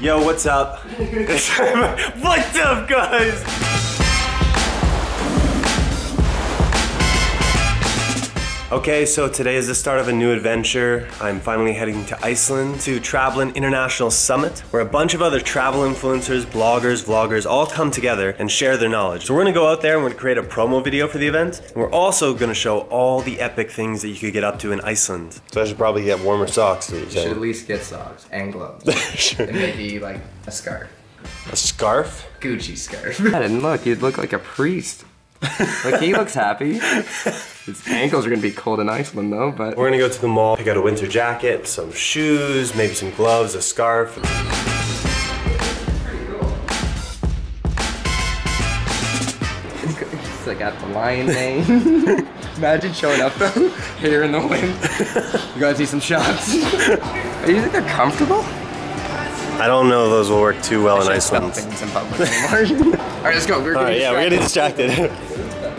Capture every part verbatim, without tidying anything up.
Yo, what's up? What's up, guys? Okay, so today is the start of a new adventure. I'm finally heading to Iceland to Travelin International Summit, where a bunch of other travel influencers, bloggers, vloggers all come together and share their knowledge. So we're gonna go out there and we're gonna create a promo video for the event. And we're also gonna show all the epic things that you could get up to in Iceland. So I should probably get warmer socks. You should at least get socks and gloves. Sure. And maybe like a scarf. A scarf? Gucci scarf. I didn't look, you'd look like a priest. Like, he looks happy. His ankles are gonna be cold in Iceland though, but... We're gonna go to the mall, pick out a winter jacket, some shoes, maybe some gloves, a scarf. It's like at the lion name. Imagine showing up though, here in the wind. You gotta see some shots. Are you think they're comfortable? I don't know those will work too well in Iceland. Things in public anymore. All right, let's go. We're All right, yeah, we're getting distracted.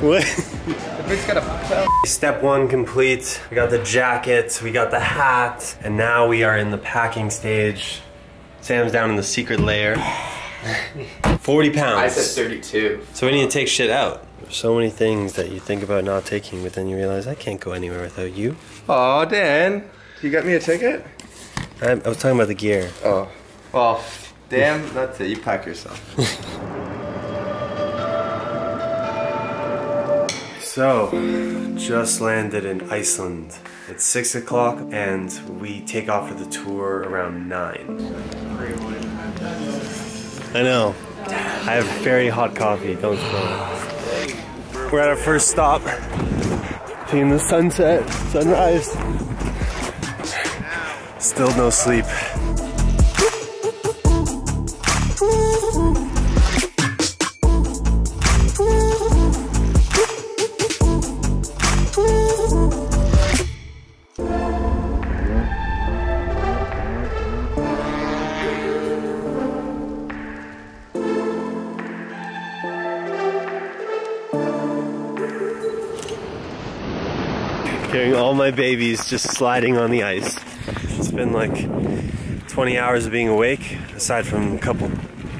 What? Step one complete. We got the jacket, we got the hat, and now we are in the packing stage. Sam's down in the secret lair. forty pounds. I said thirty-two. So we need to take shit out. There's so many things that you think about not taking, but then you realize I can't go anywhere without you. Aw, Dan, you got me a ticket? I, I was talking about the gear. Oh. Well, damn, that's it. You pack yourself. So, just landed in Iceland. It's six o'clock, and we take off for the tour around nine. I know. I have very hot coffee. Don't spill it. We're at our first stop. Seeing the sunset, sunrise. Still no sleep. Hearing all my babies just sliding on the ice. It's been like twenty hours of being awake, aside from a couple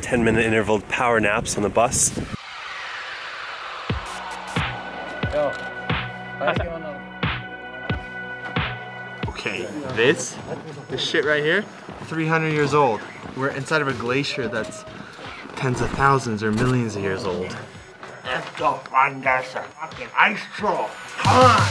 ten minute interval power naps on the bus. Yo, how's it going on? Okay, this, this shit right here, three hundred years old. We're inside of a glacier that's tens of thousands or millions of years old. Let's go find us a fucking ice troll. Come on!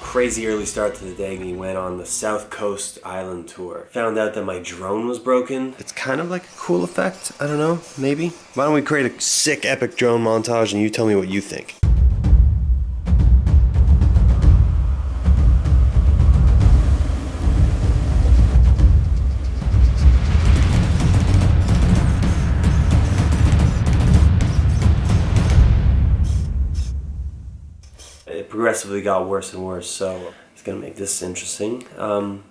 Crazy early start to the day. We went on the South Coast Island tour. Found out that my drone was broken. It's kind of like a cool effect. I don't know, maybe? Why don't we create a sick epic drone montage and you tell me what you think. Progressively got worse and worse, so it's gonna make this interesting. Um,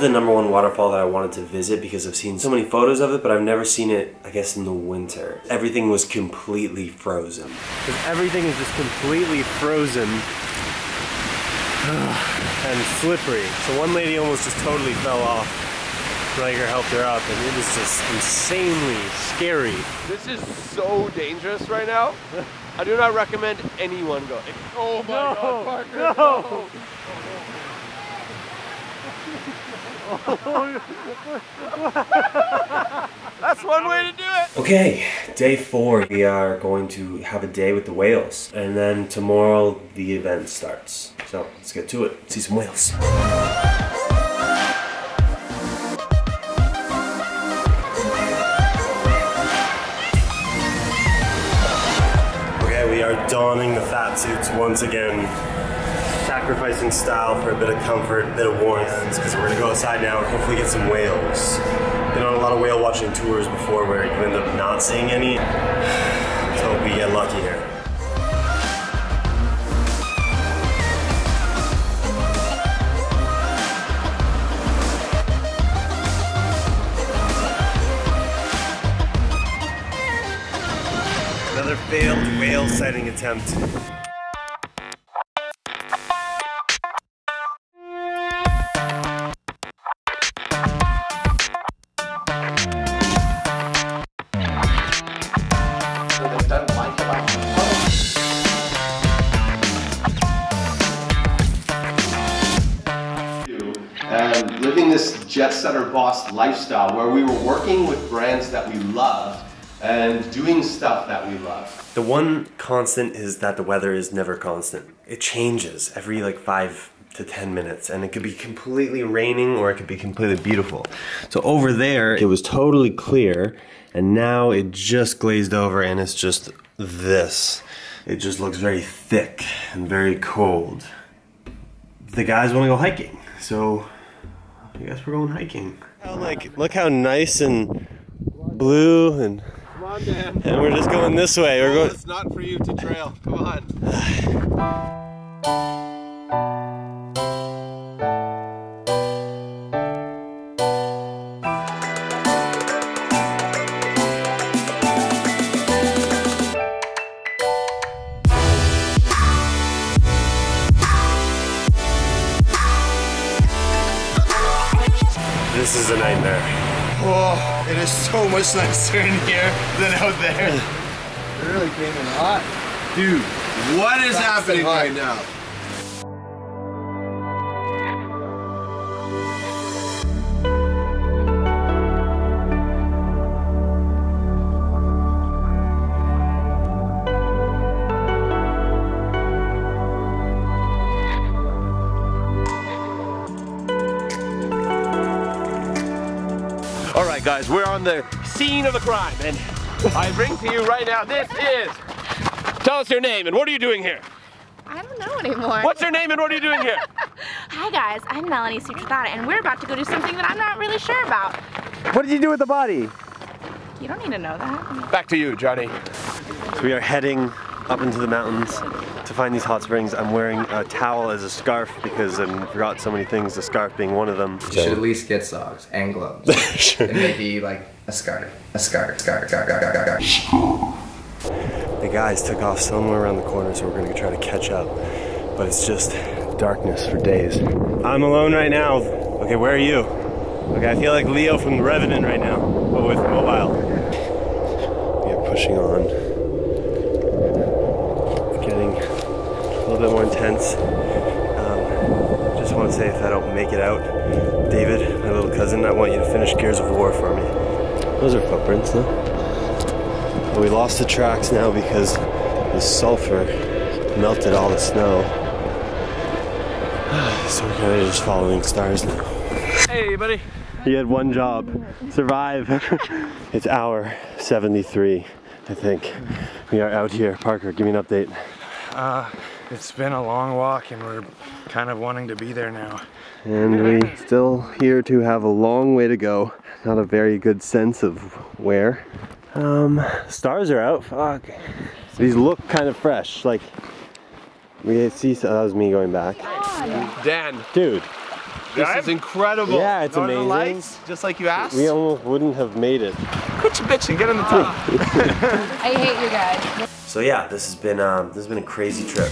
the number one waterfall that I wanted to visit because I've seen so many photos of it, but I've never seen it, I guess, in the winter. Everything was completely frozen. Because everything is just completely frozen and slippery. So one lady almost just totally fell off. Riker helped her up, and it was just insanely scary. This is so dangerous right now. I do not recommend anyone going. Oh my no, God, Parker! No! no. That's one way to do it. Okay, day four. We are going to have a day with the whales, and then tomorrow the event starts. So let's get to it. See some whales. Donning the fat suits once again, sacrificing style for a bit of comfort, a bit of warmth, because we're gonna go outside now and hopefully get some whales. Been on a lot of whale watching tours before where you end up not seeing any. Let's hope we get lucky here. Another failed whale sighting attempt. And living this jet setter boss lifestyle where we were working with brands that we loved and doing stuff that we love. The one constant is that the weather is never constant. It changes every like five to ten minutes, and it could be completely raining or it could be completely beautiful. So over there, it was totally clear, and now it just glazed over and it's just this. It just looks very thick and very cold. The guys wanna go hiking, so I guess we're going hiking. Oh, like, look how nice and blue and... Damn. And we're just going this way. We're going. It's not for you to trail. Come on. This is a nightmare. Oh. It is so much nicer in here than out there. It really came in hot. Dude, what is That's happening right now? Alright guys, we're on the scene of the crime, and I bring to you right now, this is... Tell us your name and what are you doing here? I don't know anymore. What's your name and what are you doing here? Hi guys, I'm Melanie Sutradata, and we're about to go do something that I'm not really sure about. What did you do with the body? You don't need to know that. Back to you, Johnny. So we are heading up into the mountains to find these hot springs. I'm wearing a towel as a scarf because I forgot so many things, the scarf being one of them. You should at least get socks and gloves. Sure. And maybe like a scarf, a scarf, scarf, scarf, scarf, scarf. The guys took off somewhere around the corner, so we're gonna try to catch up. But it's just darkness for days. I'm alone right now. Okay, where are you? Okay, I feel like Leo from The Revenant right now, but with mobile. Yeah, pushing on. A little bit more intense. Um, just want to say, if I don't make it out, David, my little cousin, I want you to finish Gears of War for me. Those are footprints, though. But we lost the tracks now because the sulfur melted all the snow. So we're kind of just following stars now. Hey, buddy. You had one job. Survive. It's hour seventy-three, I think. We are out here. Parker, give me an update. Uh, It's been a long walk and we're kind of wanting to be there now. And we still here to have a long way to go. Not a very good sense of where. Um, stars are out, fuck. These look kind of fresh, like we see, so that was me going back. Dan. Dude. This is incredible. Yeah, it's amazing. Lights, just like you asked. We almost wouldn't have made it. Quit your bitching, get in the top. I hate you guys. So yeah, this has been, um, this has been a crazy trip.